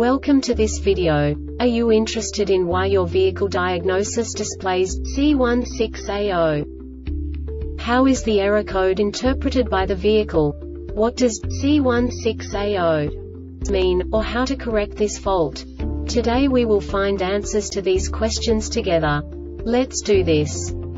Welcome to this video. Are you interested in why your vehicle diagnosis displays C16A0? How is the error code interpreted by the vehicle? What does C16A0 mean, or how to correct this fault? Today we will find answers to these questions together. Let's do this.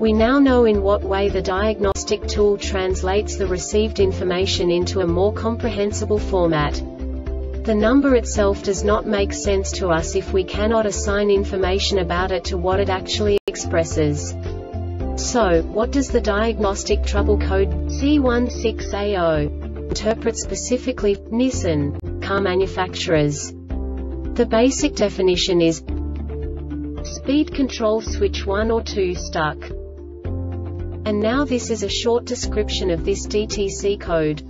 We now know in what way the diagnostic tool translates the received information into a more comprehensible format. The number itself does not make sense to us if we cannot assign information about it to what it actually expresses. So, what does the diagnostic trouble code C16A0 interpret specifically for Nissan car manufacturers? The basic definition is Speed Control Switch 1 or 2 stuck. And now this is a short description of this DTC code.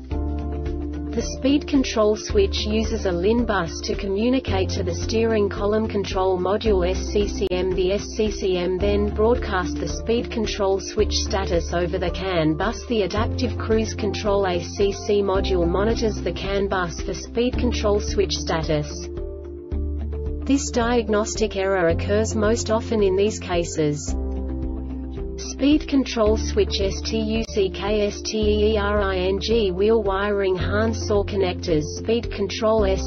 The speed control switch uses a LIN bus to communicate to the steering column control module SCCM. The SCCM then broadcasts the speed control switch status over the CAN bus. The Adaptive Cruise Control ACC module monitors the CAN bus for speed control switch status. This diagnostic error occurs most often in these cases. Speed control switch STUCKSTEERING wheel wiring handsaw connectors. Speed control SWITCH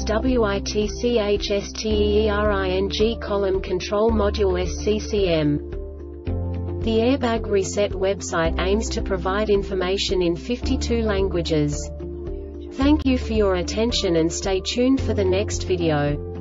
STEERING column control module SCCM. The Airbag Reset website aims to provide information in 52 languages. Thank you for your attention and stay tuned for the next video.